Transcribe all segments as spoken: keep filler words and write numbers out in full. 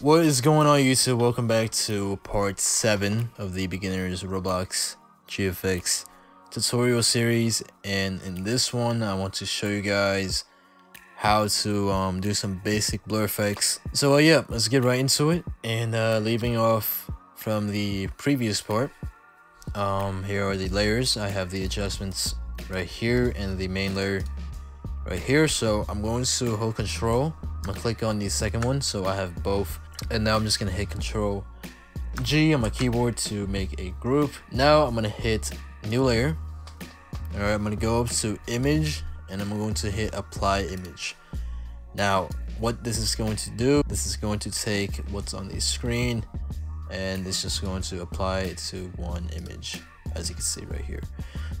What is going on, YouTube? Welcome back to part seven of the Beginner's Roblox G F X tutorial series, and in this one I want to show you guys how to um, do some basic blur effects. So uh, yeah, let's get right into it. And uh, leaving off from the previous part, um, here are the layers. I have the adjustments right here and the main layer right here. So I'm going to hold control, I'm gonna click on the second one so I have both, and now I'm just gonna hit control G on my keyboard to make a group. Now I'm gonna hit new layer. All right, I'm gonna go up to image and I'm going to hit apply image. Now what this is going to do, this is going to take what's on the screen and it's just going to apply it to one image, as you can see right here.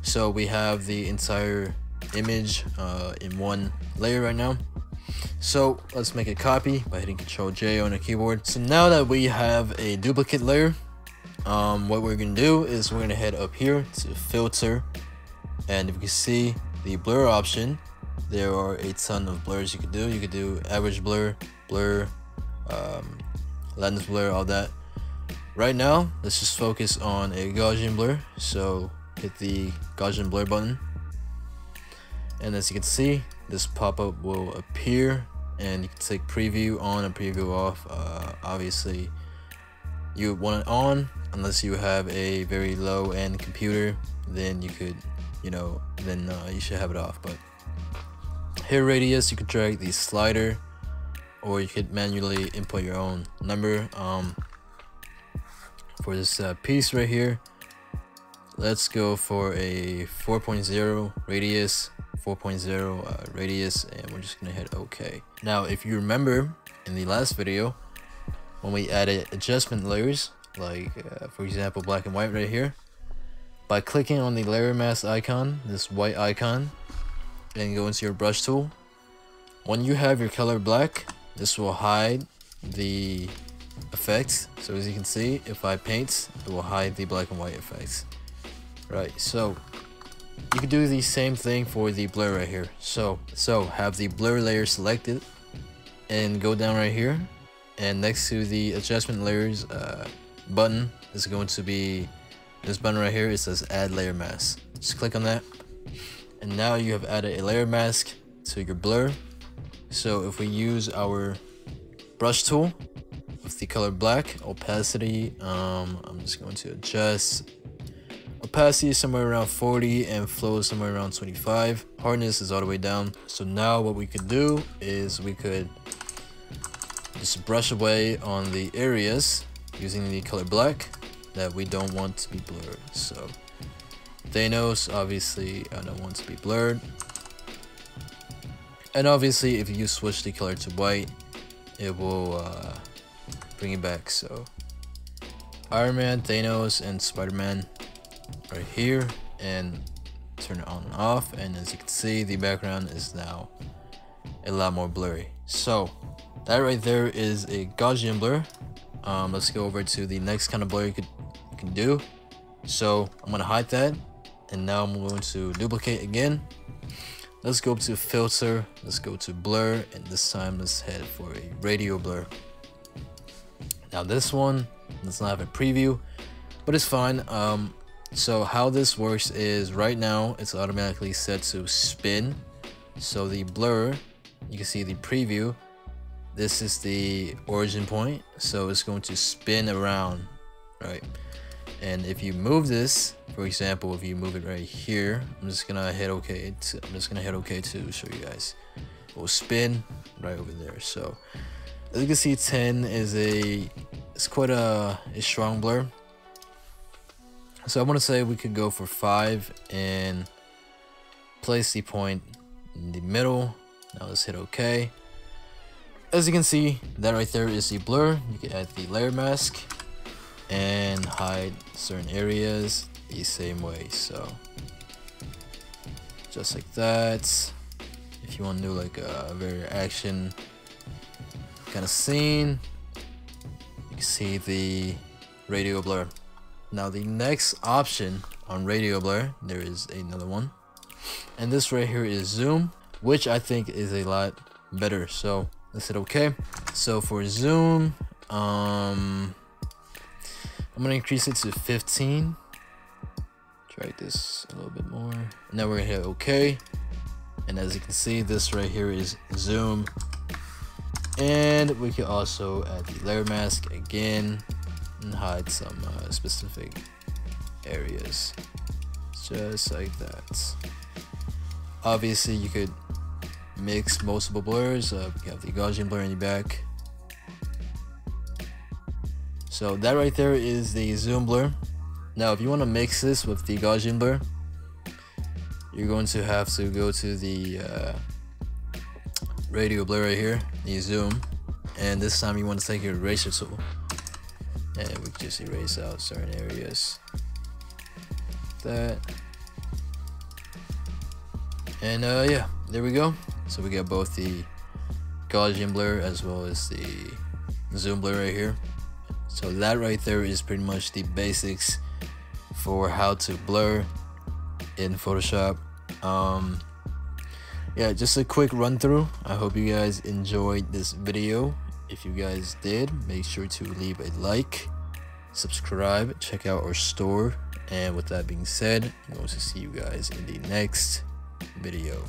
So we have the entire image uh, in one layer right now. So let's make a copy by hitting Control J on the keyboard. So now that we have a duplicate layer, um, what we're gonna do is we're gonna head up here to filter, and if you can see the blur option, there are a ton of blurs you could do. You could do average blur, blur, um, lens blur, all that. Right now, let's just focus on a Gaussian blur. So hit the Gaussian blur button, and as you can see, this pop-up will appear, and you can take preview on and preview off. Uh, obviously you want it on unless you have a very low-end computer, then you could, you know, then uh, you should have it off. But here, radius, you could drag the slider, or you could manually input your own number. Um, for this uh, piece right here, let's go for a four point zero radius, four point zero uh, radius, and we're just gonna hit OK. Now, if you remember in the last video, when we added adjustment layers, like uh, for example, black and white right here, by clicking on the layer mask icon, this white icon, and go into your brush tool, when you have your color black, this will hide the effects. So as you can see, if I paint, it will hide the black and white effects, right? So you can do the same thing for the blur right here. So so have the blur layer selected and go down right here, and next to the adjustment layers uh, button is going to be this button right here. It says add layer mask. Just click on that, and now you have added a layer mask to your blur. So if we use our brush tool with the color black, opacity, um, I'm just going to adjust opacity somewhere around forty and flow somewhere around twenty-five. Hardness is all the way down. So now what we could do is we could just brush away on the areas using the color black that we don't want to be blurred. So Thanos, obviously I don't want to be blurred, and obviously if you switch the color to white, it will uh, bring it back. So Iron Man, Thanos, and Spider-Man right here, and turn it on and off, and as you can see, the background is now a lot more blurry. So that right there is a Gaussian blur. Um, let's go over to the next kind of blur you could you can do. So I'm gonna hide that, and now I'm going to duplicate again. Let's go to filter, let's go to blur, and this time let's head for a radial blur. Now this one does not have a preview, but it's fine. Um, So how this works is right now it's automatically set to spin. So the blur, you can see the preview, this is the origin point, so it's going to spin around, right? And if you move this, for example, if you move it right here, I'm just gonna hit OK to, I'm just gonna hit OK to show you guys, it will spin right over there. So as you can see, ten is a it's quite a, a strong blur. So I want to say we could go for five and place the point in the middle. Now let's hit OK. As you can see, that right there is the blur. You can add the layer mask and hide certain areas the same way. So just like that. If you want to do like a very action kind of scene, you can see the radial blur. Now the next option on radial blur, there is another one, and this right here is zoom. which I think is a lot better. So let's hit okay. So for zoom, um I'm gonna increase it to fifteen. Drag this a little bit more. Now we're gonna hit okay, and as you can see, this right here is zoom. And we can also add the layer mask again and hide some uh, specific areas, just like that. Obviously you could mix multiple blurs. Uh, you have the Gaussian blur in the back. So that right there is the zoom blur. Now if you want to mix this with the Gaussian blur, you're going to have to go to the uh, radial blur right here, the zoom, and this time you want to take your eraser tool, and we just erase out certain areas that. And uh, yeah, there we go. So we got both the Gaussian blur as well as the zoom blur right here. So that right there is pretty much the basics for how to blur in Photoshop. Um, yeah, just a quick run through. I hope you guys enjoyed this video. If you guys did, make sure to leave a like, subscribe, check out our store. And with that being said, I'm going to see you guys in the next video.